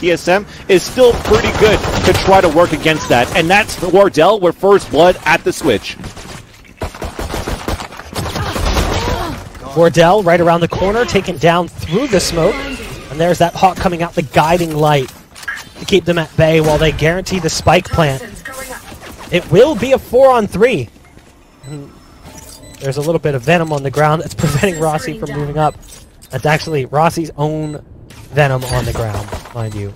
TSM is still pretty good to try to work against that. And that's Wardell with first blood at the switch. Wardell right around the corner, taken down through the smoke. And there's that Hawk coming out, the guiding light to keep them at bay while they guarantee the spike plant. It will be a 4-on-3. And there's a little bit of venom on the ground that's preventing Rossi from moving up. That's actually Rossi's own venom on the ground, mind you.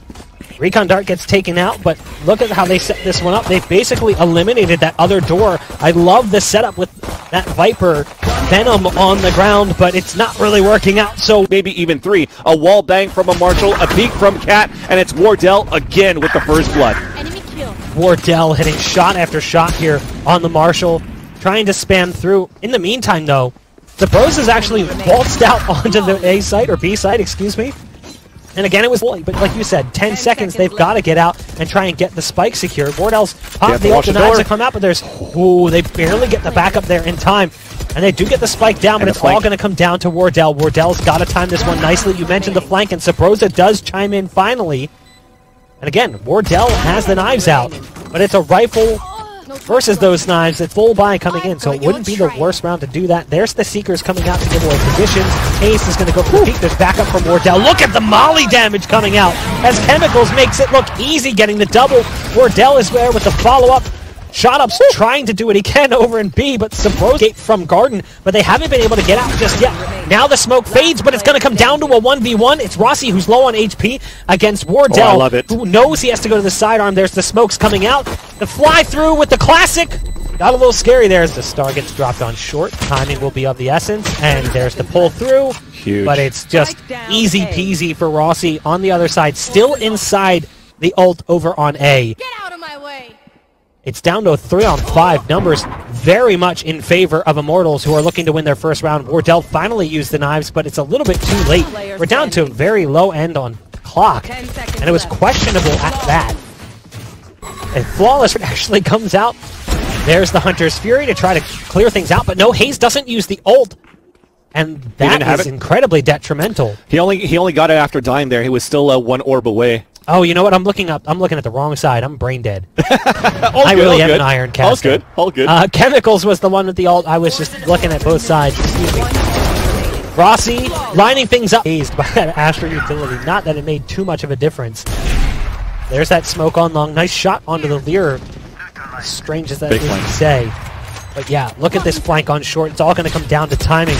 Recon Dart gets taken out, but look at how they set this one up. They've basically eliminated that other door. I love the setup with that Viper venom on the ground, but it's not really working out, so maybe even three. A wall bang from a Marshal, a peek from Cat, and it's Wardell again with the first blood. Enemy kill. Wardell hitting shot after shot here on the Marshal, trying to spam through. In the meantime, though, Subroza's actually waltzed out onto the A site, or B site, excuse me. And again, it was, but like you said, 10 seconds, they've got to get out and try and get the spike secured. Wardell's popped the open knives to come out, but there's, ooh, they barely get the backup there in time. And they do get the spike down, but it's all going to come down to Wardell. Wardell's got to time this one nicely. You mentioned the flank, and Subroza does chime in finally. And again, Wardell has the knives out, but it's a rifle versus those knives. It's full buy coming in, so it wouldn't be the worst round to do that. There's the Seekers coming out to give away positions. Ace is going to go for the peak. There's backup from Wardell. Look at the molly damage coming out as Chemicals makes it look easy, getting the double. Wardell is there with the follow-up. ShoT_UP's trying to do what he can over in B, but Subroza gate from Garden, but they haven't been able to get out just yet. Now the smoke fades, but it's going to come down to a 1v1. It's Rossi, who's low on HP, against Wardell, who knows he has to go to the sidearm. There's the smokes coming out. The fly through with the classic. Got a little scary there as the star gets dropped on short. Timing will be of the essence, and there's the pull through. Huge. But it's just easy peasy for Rossi on the other side, still inside the ult over on A. Get out of my way! It's down to a 3-on-5. Numbers very much in favor of Immortals, who are looking to win their first round. Wardell finally used the knives, but it's a little bit too late. We're down to a very low end on clock, and it was questionable at that. And Flawless actually comes out. There's the Hunter's Fury to try to clear things out, but no, Hazed doesn't use the ult. And that is incredibly detrimental. He only got it after dying there. He was still one orb away. Oh, you know what? I'm looking at the wrong side. I'm brain dead. I really am an iron caster. All good. All good. Chemicals was the one with the ult. I was just looking at both sides. Excuse me. Rossi lining things up. Hazed by that Astra utility. Not that it made too much of a difference. There's that smoke on long. Nice shot onto the Leer. As strange as that is to say. But yeah, look at this flank on short. It's all going to come down to timing.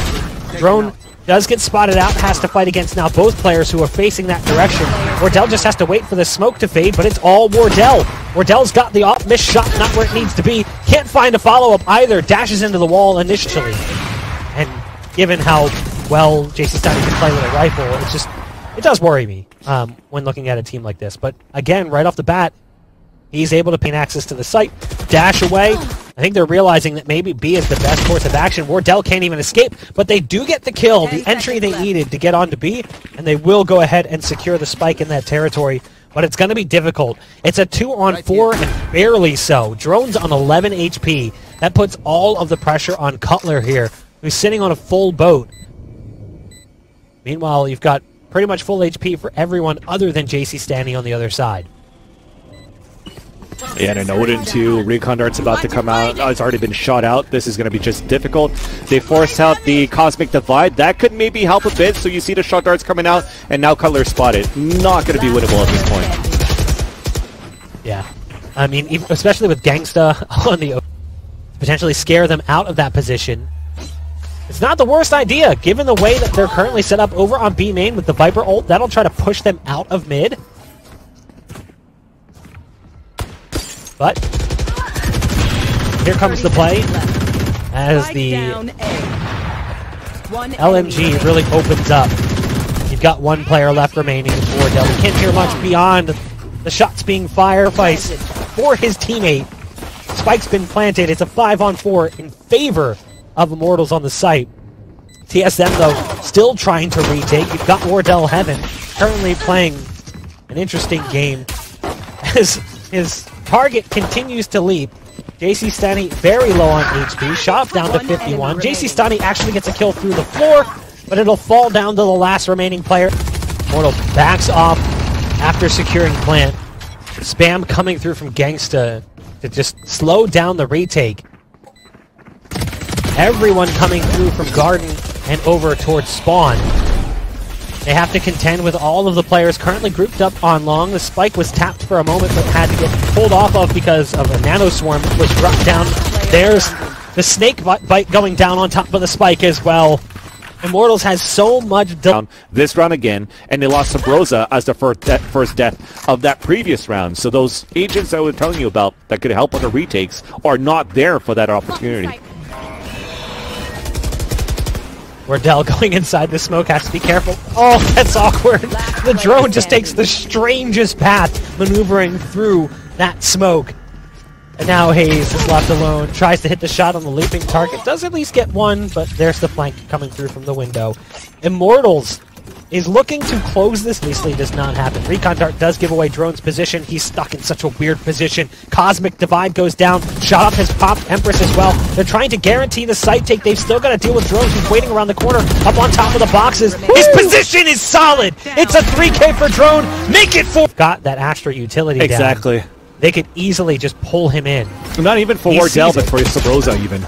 Drone does get spotted out, has to fight against now both players who are facing that direction. Wardell just has to wait for the smoke to fade, but it's all Wardell. Wardell's got the off, missed shot, not where it needs to be. Can't find a follow-up either, dashes into the wall initially. And given how well jcStani can play with a rifle, it's just, it does worry me when looking at a team like this. But again, right off the bat, he's able to gain access to the site, dash away. I think they're realizing that maybe B is the best course of action. Wardell can't even escape, but they do get the kill, the entry they needed to get onto B, and they will go ahead and secure the spike in that territory, but it's going to be difficult. It's a 2-on-4, and barely so. Drone's on 11 HP. That puts all of the pressure on Cutler here, who's sitting on a full boat. Meanwhile, you've got pretty much full HP for everyone other than jcStani on the other side. Yeah, and an Odin too. Recon Dart's about to come out. Oh, it's already been shot out. This is going to be just difficult. They forced out the Cosmic Divide. That could maybe help a bit. So you see the Shock Dart's coming out, and now Cutler spotted. Not going to be winnable at this point. Yeah. I mean, especially with Genghsta on the Odin, potentially scare them out of that position. It's not the worst idea, given the way that they're currently set up over on B main with the Viper ult. That'll try to push them out of mid. But here comes the play as the LMG really opens up. You've got one player left remaining for Wardell. We can't hear much beyond the shots being fired for his teammate. Spike's been planted. It's a 5-on-4 in favor of Immortals on the site. TSM, though, still trying to retake. You've got Wardell Heaven currently playing an interesting game as his target continues to leap. jcStani very low on HP, shot down to 51. jcStani actually gets a kill through the floor, but it'll fall down to the last remaining player. Immortal backs off after securing plant. Spam coming through from Genghsta to just slow down the retake. Everyone coming through from Garden and over towards Spawn. They have to contend with all of the players currently grouped up on long. The spike was tapped for a moment but had to get pulled off of because of a nanoswarm that was dropped down. There's the snake bite going down on top of the spike as well. Immortals has so much down this round again, and they lost Subroza as the first death of that previous round. So those agents that I was telling you about that could help on the retakes are not there for that opportunity. Wardell going inside the smoke has to be careful. Oh, that's awkward. The drone just takes the strangest path maneuvering through that smoke. And now Hazed is left alone, tries to hit the shot on the leaping target, does at least get one, but there's the flank coming through from the window. Immortals is looking to close this. Leastly does not happen. Recon Dart does give away Drone's position. He's stuck in such a weird position. Cosmic Divide goes down. ShoT_UP has popped Empress as well. They're trying to guarantee the site take. They've still got to deal with Drone, who's waiting around the corner, up on top of the boxes. His position is solid! It's a 3K for Drone! Make it 4! Got that Astra utility down. Exactly. They could easily just pull him in. Not even for Wardell, but for Subroza even.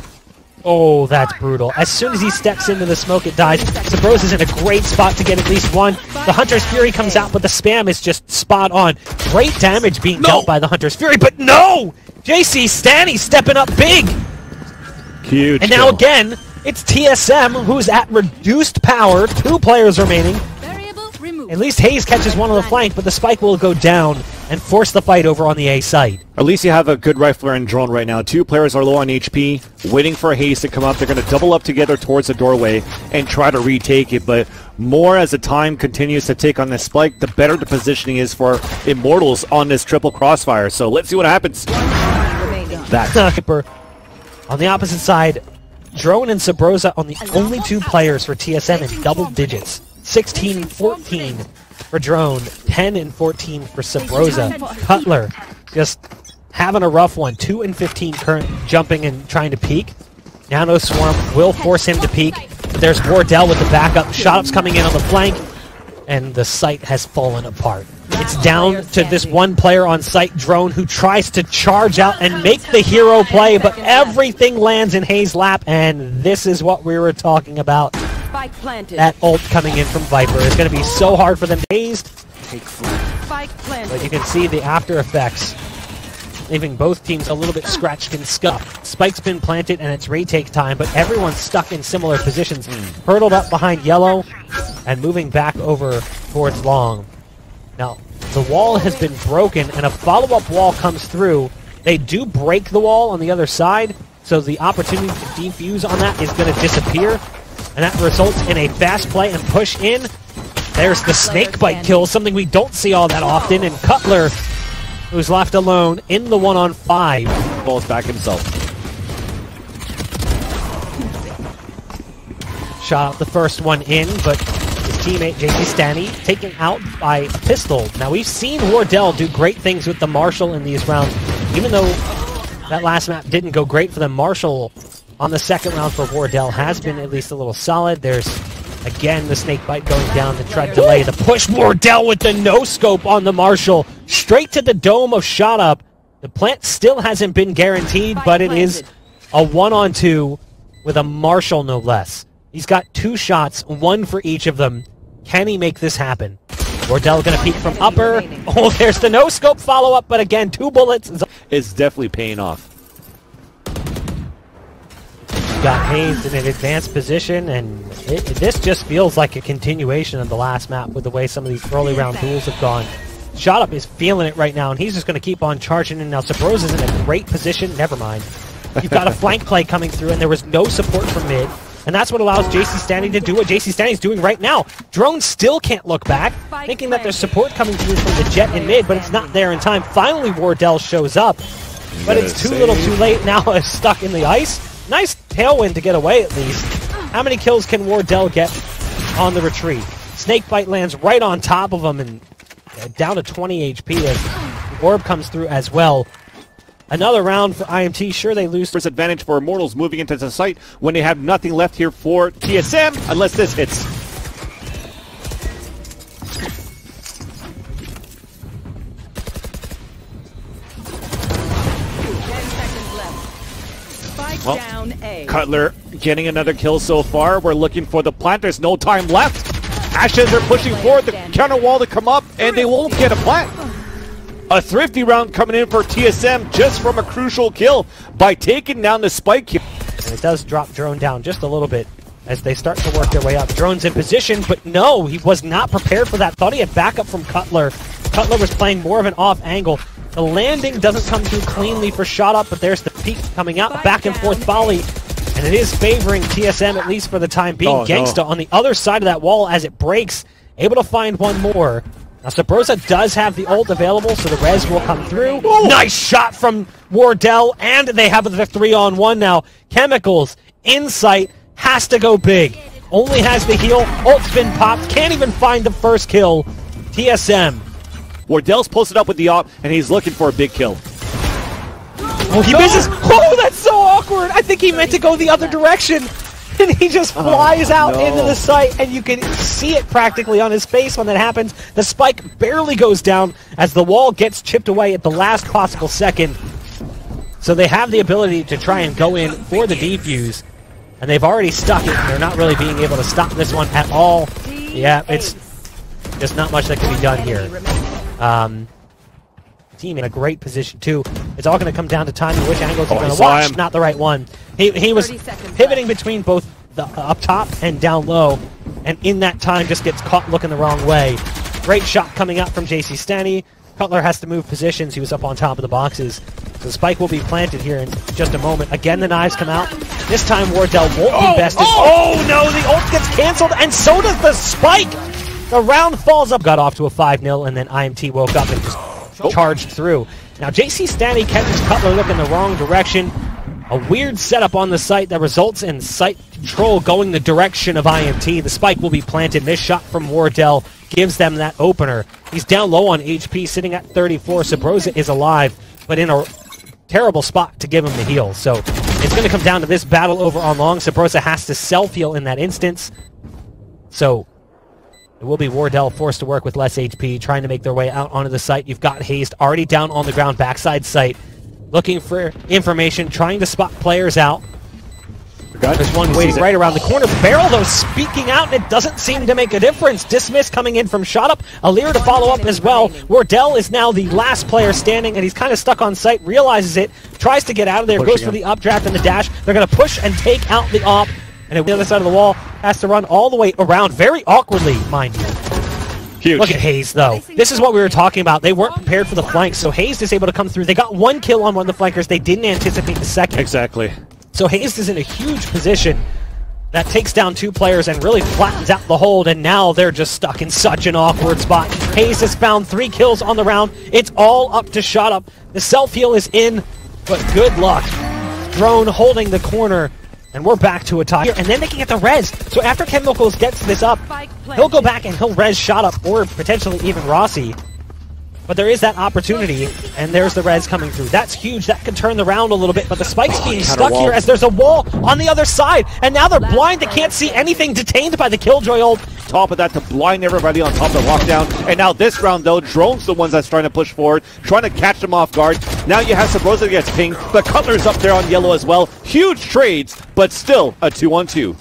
Oh, that's brutal. As soon as he steps into the smoke, it dies. Subroza's in a great spot to get at least one. The Hunter's Fury comes out, but the spam is just spot on. Great damage being dealt by the Hunter's Fury, but no! jcStani stepping up big! Huge. And now again, it's TSM who's at reduced power. Two players remaining. At least Hazed catches one on the flank, but the spike will go down and force the fight over on the A side. At least you have a good rifler and drone right now. Two players are low on HP, waiting for Hazed to come up. They're going to double up together towards the doorway and try to retake it, but more as the time continues to take on this spike, the better the positioning is for Immortals on this triple crossfire. So let's see what happens. That. On the opposite side, Drone and Subroza on the only two players for TSM in double digits. 16 and 14 for Drone, 10 and 14 for Subroza. Cutler just having a rough one. 2 and 15 current, jumping and trying to peek. Nanoswarm will force him to peek. But there's Wardell with the backup. ShoT_UP's coming in on the flank, and the site has fallen apart. It's down to this one player on site, Drone, who tries to charge out and make the hero play, but everything lands in Hazed's lap, and this is what we were talking about. That ult coming in from Viper is going to be so hard for them. Hazed. But you can see the after effects, leaving both teams a little bit scratched and scuffed. Spike's been planted and it's retake time, but everyone's stuck in similar positions. Hurtled up behind yellow and moving back over towards long. Now, the wall has been broken and a follow-up wall comes through. They do break the wall on the other side, so the opportunity to defuse on that is going to disappear. And that results in a fast play and push in. There's the snake bite kill, something we don't see all that often. And Cutler, who's left alone in the 1-on-5, falls back himself. Shot out the first one in, but his teammate jcStani taken out by pistol. Now we've seen Wardell do great things with the Marshal in these rounds. Even though that last map didn't go great for the Marshal, on the second round for Wardell has been at least a little solid. There's, again, the snake bite going down to try to delay the push. Wardell with the no-scope on the Marshal. Straight to the dome of ShoT_UP. The plant still hasn't been guaranteed, but it is a 1-on-2 with a Marshal, no less. He's got two shots, one for each of them. Can he make this happen? Wardell gonna peek from upper. Oh, there's the no-scope follow-up, but again, two bullets. It's definitely paying off. Got Hazed in an advanced position, and this just feels like a continuation of the last map with the way some of these early round duels have gone. ShoT_UP is feeling it right now, and he's just going to keep on charging in. Now Subroza's in a great position. Never mind. You've got a flank play coming through, and there was no support from mid, and that's what allows jcStani to do what jcStani's doing right now. Drone still can't look back, thinking that there's support coming through from the jet in mid, but it's not there in time. Finally, Wardell shows up, but it's too little too late. Now it's stuck in the ice. Nice tailwind to get away, at least. How many kills can Wardell get on the retreat? Snakebite lands right on top of him, and down to 20 HP as the orb comes through as well. Another round for IMT. Sure, they lose. First advantage for Immortals moving into the site when they have nothing left here for TSM, unless this hits. Well, Cutler getting another kill so far. We're looking for the plant. There's no time left. Ashes are pushing forward the counter wall to come up, and they won't get a plant. A thrifty round coming in for TSM just from a crucial kill by taking down the spike. And it does drop Drone down just a little bit as they start to work their way up. Drone's in position, but no, he was not prepared for that. Thought he had backup from Cutler. Cutler was playing more of an off angle. The landing doesn't come through cleanly for ShoT_UP, but there's the peek coming out. Back and forth volley, and it is favoring TSM, at least for the time being. Genghsta on the other side of that wall as it breaks, able to find one more. Now, Subroza does have the ult available, so the res will come through. Ooh. Nice shot from Wardell, and they have the 3-on-1 now. Chemicals, Insight, has to go big. Only has the heal. Ult's been popped. Can't even find the first kill. TSM. Wardell's posted up with the AWP, and he's looking for a big kill. Oh, he misses. Oh, that's so awkward. I think he meant to go the other direction. And he just flies out into the site, and you can see it practically on his face when that happens. The spike barely goes down as the wall gets chipped away at the last possible second. So they have the ability to try and go in for the defuse, and they've already stuck it. They're not really being able to stop this one at all. Yeah, it's just not much that can be done here. Team in a great position too. It's all going to come down to timing, which angles you're going to watch. Not the right one. He was pivoting between both the up top and down low, and in that time just gets caught looking the wrong way. Great shot coming up from jcStani. Cutler has to move positions. He was up on top of the boxes. So the spike will be planted here in just a moment. Again, the knives come out. This time Wardell won't be bested. Oh no, the ult gets cancelled, and so does the spike. The round falls up. Got off to a 5-0, and then IMT woke up and just charged through. Now jcStani catches Cutler looking the wrong direction. A weird setup on the site that results in site control going the direction of IMT. The spike will be planted. Missed shot from Wardell gives them that opener. He's down low on HP, sitting at 34. Subroza is alive, but in a terrible spot to give him the heal. So it's going to come down to this battle over on long. Subroza has to self-heal in that instance. So it will be Wardell forced to work with less HP, trying to make their way out onto the site. You've got Hazed already down on the ground, backside site, looking for information, trying to spot players out. There's one waiting right around the corner. Barrel, though, speaking out, and it doesn't seem to make a difference. Dismiss coming in from ShoT_UP. Alir to follow up as well. Wardell is now the last player standing, and he's kind of stuck on site, realizes it, tries to get out of there, goes for the updraft and the dash. They're going to push and take out the AWP. And the other side of the wall has to run all the way around, very awkwardly, mind you. Huge. Look at Hazed, though. This is what we were talking about. They weren't prepared for the flanks, so Hazed is able to come through. They got one kill on one of the flankers. They didn't anticipate the second. Exactly. So Hazed is in a huge position that takes down two players and really flattens out the hold, and now they're just stuck in such an awkward spot. Hazed has found 3 kills on the round. It's all up to ShoT_UP. The self-heal is in, but good luck. Drone holding the corner. And we're back to a tie here, and then they can get the res. So after Chemicals gets this up, he'll go back and he'll res ShoT_UP or potentially even Rossi. But there is that opportunity, and there's the res coming through. That's huge. That could turn the round a little bit, but the spike's being stuck here as there's a wall on the other side. And now they're blind. They can't see anything, detained by the Killjoy ult. Top of that to blind everybody on top of the lockdown. And now this round, though, Drone's the ones that's trying to push forward, trying to catch them off guard. Now you have Subroza that gets pinged, but Cutler's up there on yellow as well. Huge trades, but still a 2-on-2.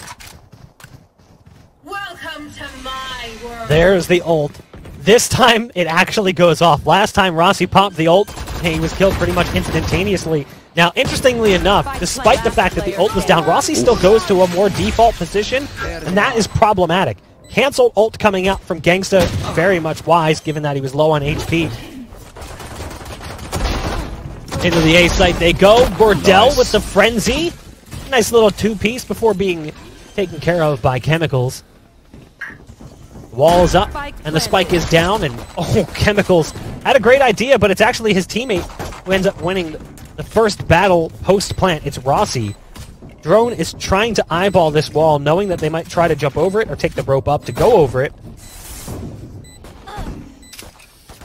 Welcome to my world. There's the ult. This time it actually goes off. Last time Rossi popped the ult, he was killed pretty much instantaneously. Now, interestingly enough, despite the fact that the ult was down, Rossi still goes to a more default position, and that is problematic. Cancelled ult coming out from Genghsta, very much wise given that he was low on HP. Into the A site they go. Wardell with the Frenzy. Nice little two-piece before being taken care of by Chemicals. Wall's up, and the spike is down, and oh, Chemicals had a great idea, but it's actually his teammate who ends up winning the first battle post-plant. It's Rossi. Drone is trying to eyeball this wall, knowing that they might try to jump over it or take the rope up to go over it. So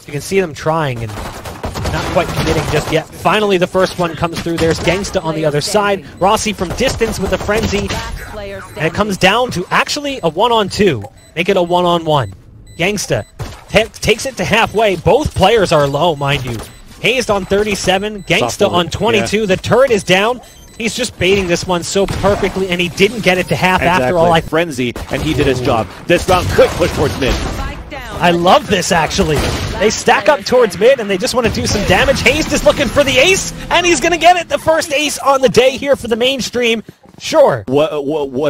you can see them trying and not quite committing just yet. Finally, the first one comes through. There's Genghsta on the other side. Rossi from distance with a Frenzy. And it comes down to actually a 1-on-2. Make it a 1-on-1. Genghsta takes it to halfway. Both players are low, mind you. Hazed on 37, Genghsta on 22. The turret is down. He's just baiting this one so perfectly, and he didn't get it to half after all. Like Frenzy, and he did his job. This round, quick push towards mid. I love this, actually. They stack up towards mid, and they just want to do some damage. Hazed is looking for the ace, and he's going to get it. The first ace on the day here for the mainstream. Sure. What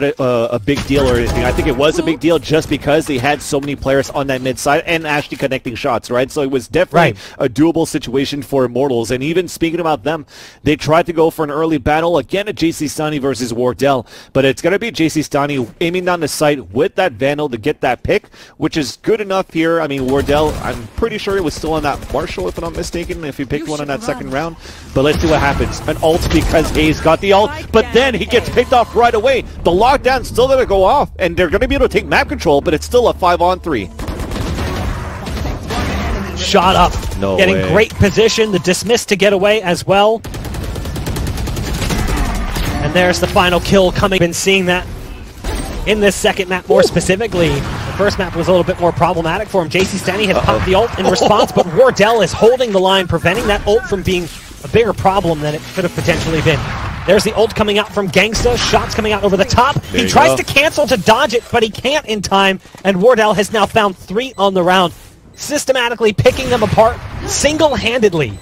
a big deal or anything. I think it was a big deal just because they had so many players on that mid side and actually connecting shots, right? So it was definitely a doable situation for Immortals. And even speaking about them, they tried to go for an early battle. Again, at jcStani versus Wardell. But it's going to be jcStani aiming down the sight with that Vandal to get that pick, which is good enough here. I mean, Wardell, I'm pretty sure it was still on that Marshal, if I'm not mistaken, if he picked one on that second round. But let's see what happens. An ult because Hayes got the ult, but then he gets picked off right away. The lockdown's still going to go off, and they're going to be able to take map control, but it's still a 5-on-3. Shot up. No way. Getting great position. The dismiss to get away as well. And there's the final kill coming. Been seeing that in this second map more specifically. First map was a little bit more problematic for him. jcStani had popped the ult in response, but Wardell is holding the line, preventing that ult from being a bigger problem than it could have potentially been. There's the ult coming out from Genghsta, shots coming out over the top. He tries to cancel to dodge it, but he can't in time, and Wardell has now found 3 on the round, systematically picking them apart single-handedly.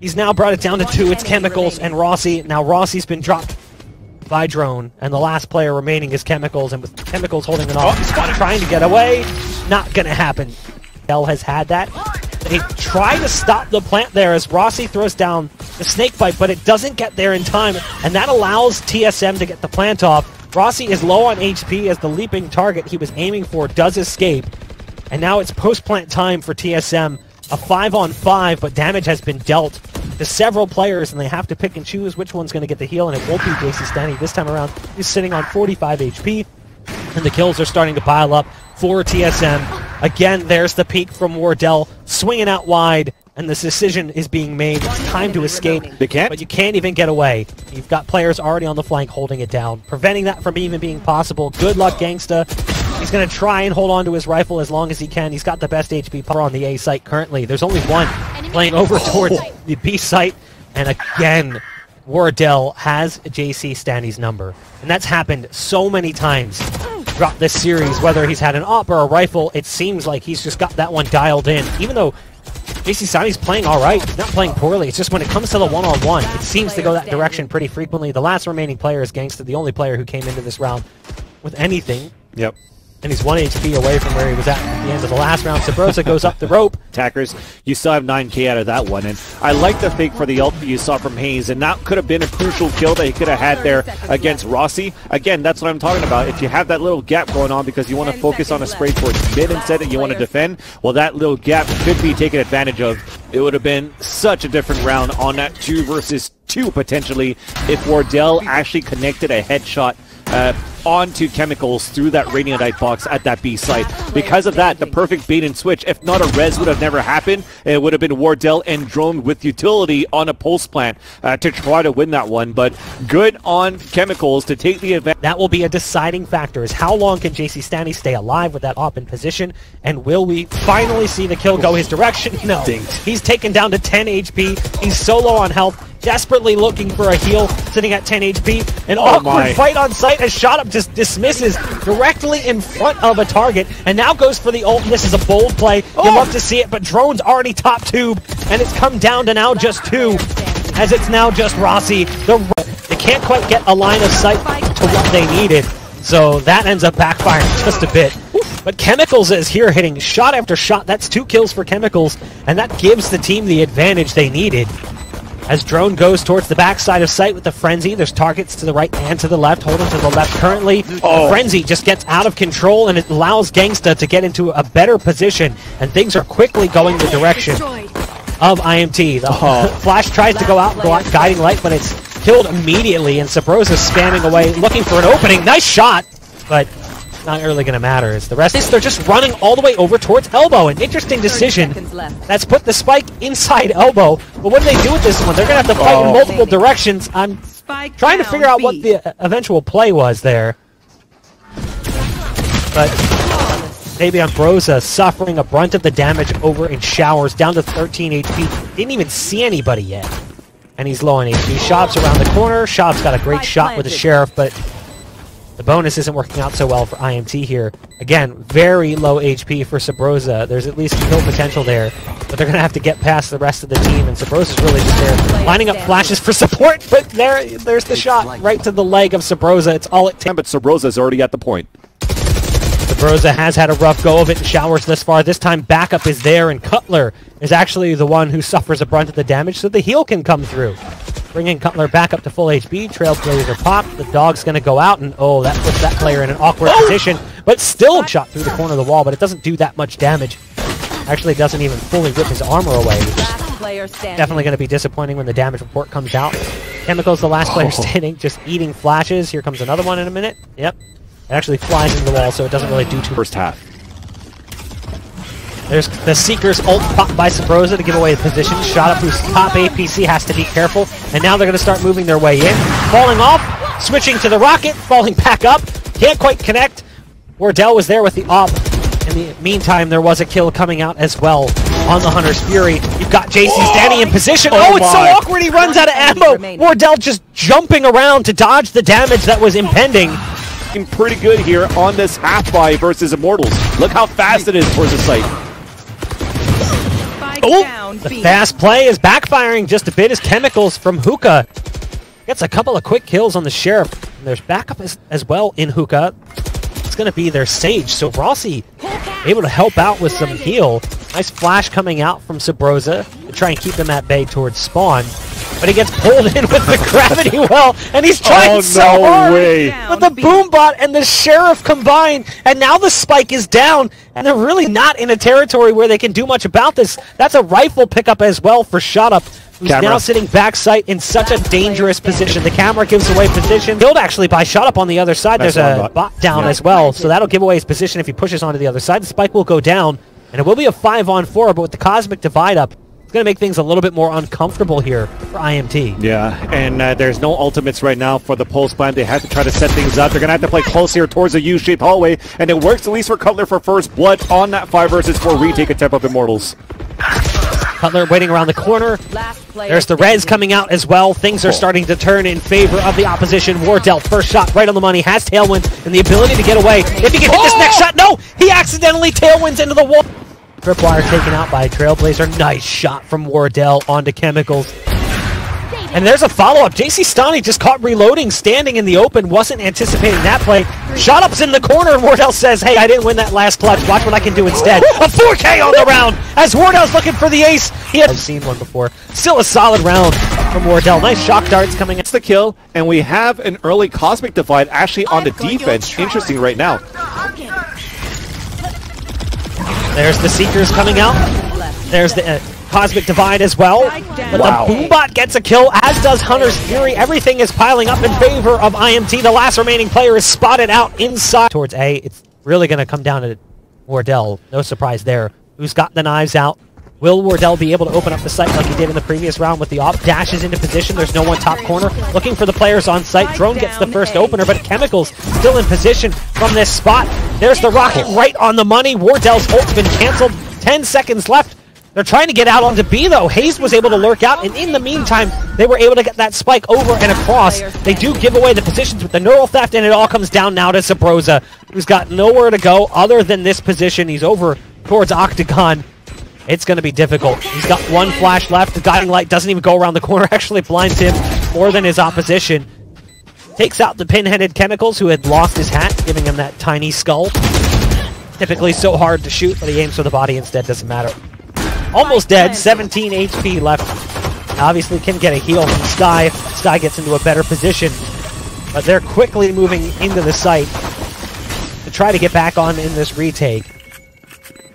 He's now brought it down to 2. It's Chemicals and Rossi. Now Rossi's been dropped by Drone, and the last player remaining is Chemicals, and with Chemicals holding it off, he's trying to get away. Not gonna happen. L has had that. They try to stop the plant there as Rossi throws down the snake bite, but it doesn't get there in time, and that allows TSM to get the plant off. Rossi is low on HP as the leaping target he was aiming for does escape, and now it's post-plant time for TSM. A 5-on-5, but damage has been dealt to several players, and they have to pick and choose which one's going to get the heal, and it won't be jcStani this time around. He's sitting on 45 HP, and the kills are starting to pile up for TSM. Again, there's the peek from Wardell, swinging out wide, and this decision is being made. It's time to escape, but you can't even get away. You've got players already on the flank holding it down, preventing that from even being possible. Good luck, Genghsta. He's going to try and hold on to his rifle as long as he can. He's got the best HP power on the A site currently. There's only one playing over towards the B site. And again, Wardell has jcStani's number. And that's happened so many times throughout this series. Whether he's had an AWP or a rifle, it seems like he's just got that one dialed in. Even though jcStani's playing all right, he's not playing poorly. It's just when it comes to the one-on-one, it seems to go that direction pretty frequently. The last remaining player is Genghsta, the only player who came into this round with anything. Yep. And he's 1 HP away from where he was at the end of the last round. Subroza goes up the rope. Attackers, you still have 9k out of that one. And I like the fake for the ult you saw from Hayes. And that could have been a crucial kill that he could have had there against Rossi. Again, that's what I'm talking about. If you have that little gap going on because you want to focus on a spray towards mid instead and you want to defend, well, that little gap could be taken advantage of. It would have been such a different round on that 2 versus 2 potentially if Wardell actually connected a headshot onto Chemicals through that Radiantite box at that B site. Because of that, the perfect bait and switch, if not a res would have never happened, it would have been Wardell and Drone with utility on a pulse plant to try to win that one, but good on Chemicals to take the advantage. That will be a deciding factor, is how long can jcStani stay alive with that AWP in position, and will we finally see the kill go his direction? No. He's taken down to 10 HP, he's so low on health, desperately looking for a heal, sitting at 10 HP. An awkward fight on sight as ShoT_UP just dismisses directly in front of a target, and now goes for the ult. This is a bold play. You love to see it, but Drone's already top tube, and it's come down to now just 2, as it's now just Rossi. They can't quite get a line of sight to what they needed, so that ends up backfiring just a bit. But Chemicals is here hitting shot after shot. That's 2 kills for Chemicals, and that gives the team the advantage they needed. As Drone goes towards the backside of sight with the Frenzy, there's targets to the right and to the left, holding to the left currently. The Frenzy just gets out of control, and it allows Genghsta to get into a better position, and things are quickly going the direction of IMT. The Flash tries to go out and go out Guiding Light, but it's killed immediately, and Subroza spamming away, looking for an opening. Nice shot, but not really going to matter. Is the rest is they're just running all the way over towards Elbow. An interesting decision that's put the spike inside Elbow. But what do they do with this one? They're going to have to fight in multiple directions. I'm trying to figure out what the eventual play was there. But maybe Ambrosia suffering a brunt of the damage over in showers, down to 13 HP. Didn't even see anybody yet. and he's low on HP. Shop's around the corner. Shop's got a great shot with the Sheriff, but the bonus isn't working out so well for IMT here. Again, very low HP for Subroza. There's at least kill potential there, but they're going to have to get past the rest of the team, and Subroza's really just there lining up flashes for support, but there's the shot right to the leg of Subroza. It's all it takes. But Subroza's already at the point. Subroza has had a rough go of it in showers thus far. This time backup is there, and Cutler is actually the one who suffers a brunt of the damage, so the heal can come through. Bringing Cutler back up to full HP. Trailblazer popped. The dog's going to go out, and oh, that puts that player in an awkward position, but still shot through the corner of the wall, but it doesn't do that much damage. Actually, it doesn't even fully rip his armor away. Definitely going to be disappointing when the damage report comes out. Chemicals, the last player standing, just eating flashes. Here comes another one in a minute. Yep. It actually flies into the wall, so it doesn't really do too much. First half. There's the Seeker's ult popped by Subroza to give away the position. ShoT_UP, whose top APC has to be careful. And now they're going to start moving their way in. Falling off, switching to the rocket, falling back up. Can't quite connect. Wardell was there with the AWP. In the meantime, there was a kill coming out as well on the Hunter's Fury. You've got jcStani in position. Oh, it's so awkward. He runs out of ammo. Wardell just jumping around to dodge the damage that was impending. Looking pretty good here on this half-buy versus Immortals. Look how fast it is towards the site. Oh, the fast play is backfiring just a bit as Chemicals from Hookah gets a couple of quick kills on the Sheriff. And there's backup as well in Hookah. It's going to be their Sage, so Rossi able to help out with some heal. Nice flash coming out from Subroza to try and keep them at bay towards spawn. But he gets pulled in with the Gravity Well, and he's trying so hard with the Boom Bot and the Sheriff combined, and now the spike is down, and they're really not in a territory where they can do much about this. That's a rifle pickup as well for ShoT_UP, who's now sitting back sight in such a dangerous position. The camera gives away position. Killed actually by ShoT_UP on the other side. There's a bot down as well, so that'll give away his position if he pushes onto the other side. The spike will go down, and it will be a 5-on-4, but with the Cosmic Divide up, it's going to make things a little bit more uncomfortable here for IMT. Yeah, and there's no ultimates right now for the pulse plan. They have to try to set things up. They're going to have to play close here towards a U-shaped hallway, and it works at least for Cutler for first blood on that 5 versus 4 retake attempt of Immortals. Cutler waiting around the corner. There's the Rez coming out as well. Things are starting to turn in favor of the opposition. Wardell, first shot right on the money, has Tailwind and the ability to get away. If he can hit this next shot, no! He accidentally Tailwinds into the wall. Tripwire taken out by Trailblazer. Nice shot from Wardell onto Chemicals. And there's a follow-up. jcStani just caught reloading, standing in the open, wasn't anticipating that play. ShoT_UP's in the corner, and Wardell says, hey, I didn't win that last clutch. Watch what I can do instead. A 4K on the round as Wardell's looking for the ace. He has seen one before. Still a solid round from Wardell. Nice shock darts coming in. It's the kill, and we have an early Cosmic Divide actually on the defense. Interesting right now. There's the Seekers coming out. There's the Cosmic Divide as well. But the Boom Bot gets a kill, as does Hunter's Fury. Everything is piling up in favor of IMT. The last remaining player is spotted out inside. Towards A, it's really going to come down to Wardell. No surprise there. Who's got the knives out? Will Wardell be able to open up the site like he did in the previous round with the AWP? Dashes into position. There's no one top corner. Looking for the players on site. Drone gets the first opener, but Chemicals still in position from this spot. There's the rocket right on the money. Wardell's ult's been canceled. 10 seconds left. They're trying to get out onto B, though. Hazed was able to lurk out, and in the meantime, they were able to get that spike over and across. They do give away the positions with the neural theft, and it all comes down now to Subroza, who's got nowhere to go other than this position. He's over towards Octagon. It's going to be difficult. He's got one flash left. The Guiding Light doesn't even go around the corner. Actually blinds him more than his opposition. Takes out the pinheaded Chemicals, who had lost his hat, giving him that tiny skull. Typically so hard to shoot, but he aims for the body instead. Doesn't matter. Almost dead. 17 HP left. Obviously can get a heal from Sky. Sky gets into a better position. But they're quickly moving into the site to try to get back on in this retake.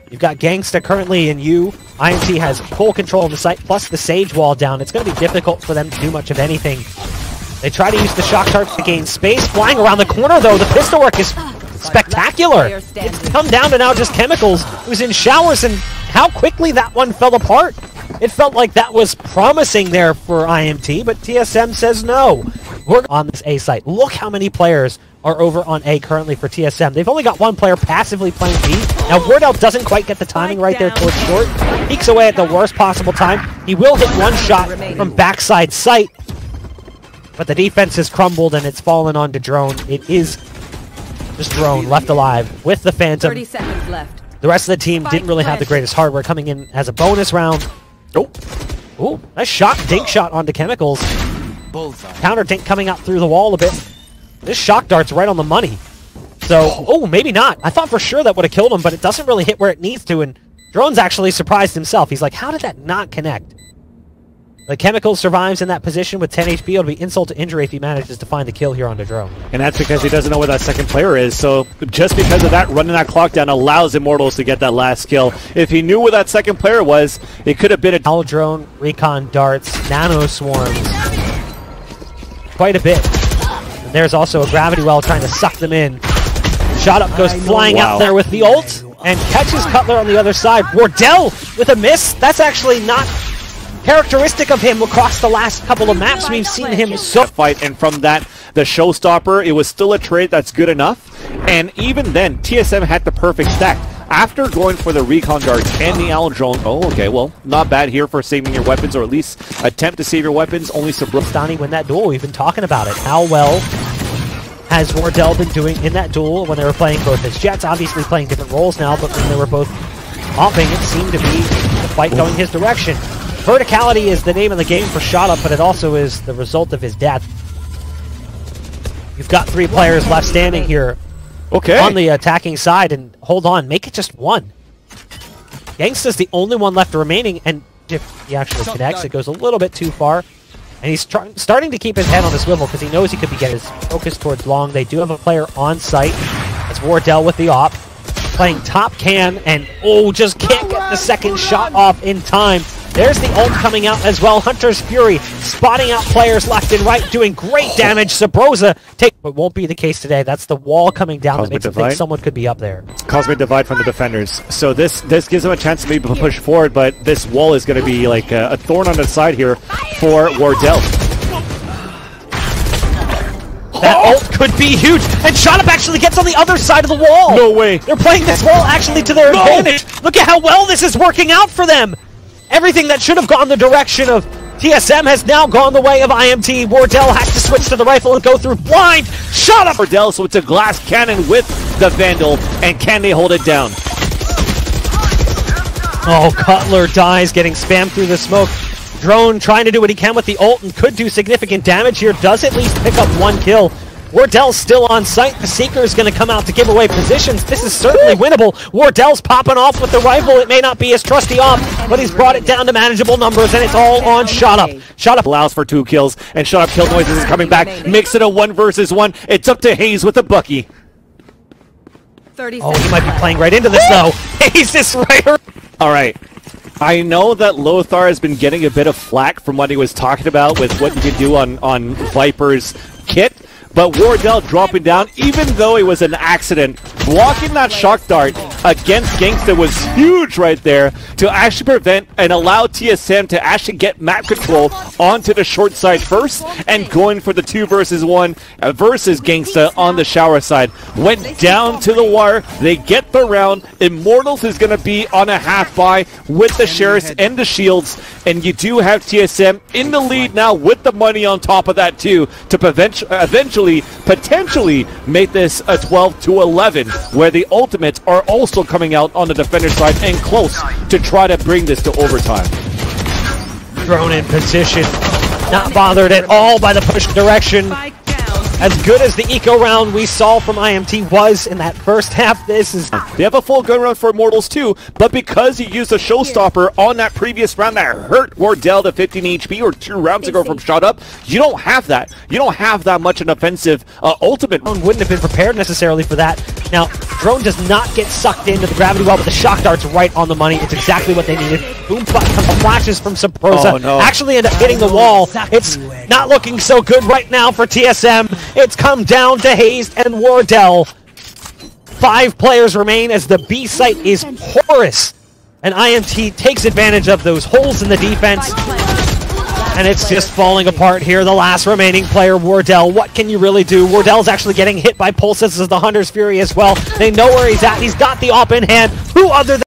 You've got Genghsta currently in U. IMT has full control of the site, plus the Sage wall down. It's going to be difficult for them to do much of anything. They try to use the shock darts to gain space. Flying around the corner, though, the pistol work is spectacular. It's come down to now just Chemicals, who's in showers, and how quickly that one fell apart. It felt like that was promising there for IMT, but TSM says no. We're on this A site. Look how many players are over on A currently for TSM. They've only got one player passively playing B. Now Wardell doesn't quite get the timing right there towards short. Peeks away at the worst possible time. He will hit one shot from backside sight. But the defense has crumbled and it's fallen onto Drone. It is just Drone left alive with the Phantom. 30 seconds left. The rest of the team didn't really have the greatest hardware coming in as a bonus round. Nope. Ooh, nice shot. Dink shot onto Chemicals. Bullseye. Counter dink coming up through the wall a bit. This shock dart's right on the money. So, oh, maybe not. I thought for sure that would have killed him, but it doesn't really hit where it needs to, and Drone's actually surprised himself. He's like, how did that not connect? The Chemical survives in that position with 10 HP. It'll be insult to injury if he manages to find the kill here on the Drone. And that's because he doesn't know where that second player is, so just because of that, running that clock down allows Immortals to get that last kill. If he knew where that second player was, it could have been a... All Drone, Recon Darts, Nanoswarms. Quite a bit. And there's also a Gravity Well trying to suck them in. Shot Up goes flying out there with the ult, and catches Cutler on the other side. Wardell with a miss. That's actually not... characteristic of him across the last couple of maps we've seen him so fight, and from that the Showstopper, it was still a trade that's good enough, and even then TSM had the perfect stack after going for the Recon Dart and the Owl Drone. Oh, okay, well not bad here for saving your weapons, or at least attempt to save your weapons. Only jcStani win that duel. We've been talking about it, how well has Wardell been doing in that duel when they were playing both as Jets, obviously playing different roles now, but when they were both hopping, it seemed to be the fight going his direction. Verticality is the name of the game for ShoT Up, but it also is the result of his death. You've got three players left standing here on the attacking side, and hold on, make it just one. Gangsta's the only one left remaining, and if he actually connects, it goes a little bit too far. And he's starting to keep his head on the swivel because he knows he could be getting his focus towards long. They do have a player on site. That's Wardell with the op. Playing top can, and oh, just can't get the second shot off in time. There's the ult coming out as well. Hunter's Fury spotting out players left and right, doing great damage. Subroza take, but won't be the case today. That's the wall coming down that makes it think someone could be up there. Cosmic Divide from the defenders. So this gives them a chance to maybe push forward, but this wall is going to be like a thorn on the side here for Wardell. That ult could be huge, and ShoT Up actually gets on the other side of the wall. No way. They're playing this wall actually to their advantage. Look at how well this is working out for them. Everything that should have gone the direction of TSM has now gone the way of IMT. Wardell has to switch to the rifle and go through blind. ShoT Up Wardell, so it's a glass cannon with the Vandal, and can they hold it down? Oh, Cutler dies, getting spammed through the smoke. Drone trying to do what he can with the ult and could do significant damage here. Does at least pick up one kill. Wardell's still on site. The Seeker is going to come out to give away positions. This is certainly winnable. Wardell's popping off with the rifle. It may not be his trusty op, but he's brought it down to manageable numbers, and it's all on ShoT Up. ShoT Up allows for two kills, and ShoT Up kill noises is coming back. Makes it a 1v1. It's up to Hazed with a Bucky. Oh, he might be playing right into this, though. Hazed is right around. All right. I know that Lothar has been getting a bit of flack from what he was talking about with what you can do on Viper's kit. But Wardell dropping down, even though it was an accident, blocking that shock dart against Genghsta was huge right there to actually prevent and allow TSM to actually get map control onto the short side first, and going for the 2v1 versus Genghsta on the shower side. Went down to the wire, they get the round. Immortals is going to be on a half buy with the sheriffs and the shields, and you do have TSM in the lead now with the money on top of that too to eventually potentially make this a 12-11, where the ultimates are also coming out on the defender side and close to try to bring this to overtime. Drone in position, not bothered at all by the push direction. As good as the eco round we saw from IMT was in that first half, this is... They have a full gun round for Immortals too, but because he used a Showstopper on that previous round that hurt Wardell to 15 HP or 2 rounds ago from ShoT Up, you don't have that. You don't have that much an offensive ultimate. Drone wouldn't have been prepared necessarily for that. Now, Drone does not get sucked into the gravity well, but the shock dart's right on the money. It's exactly what they needed. Boom Bot flashes from Subroza. Actually end up hitting the wall. It's not looking so good right now for TSM. It's come down to Hazed and Wardell. 5 players remain as the B site is porous. And IMT takes advantage of those holes in the defense. and it's just falling apart here. The last remaining player, Wardell. What can you really do? Wardell's actually getting hit by pulses as the Hunter's Fury as well. They know where he's at. He's got the AWP in hand. Who other than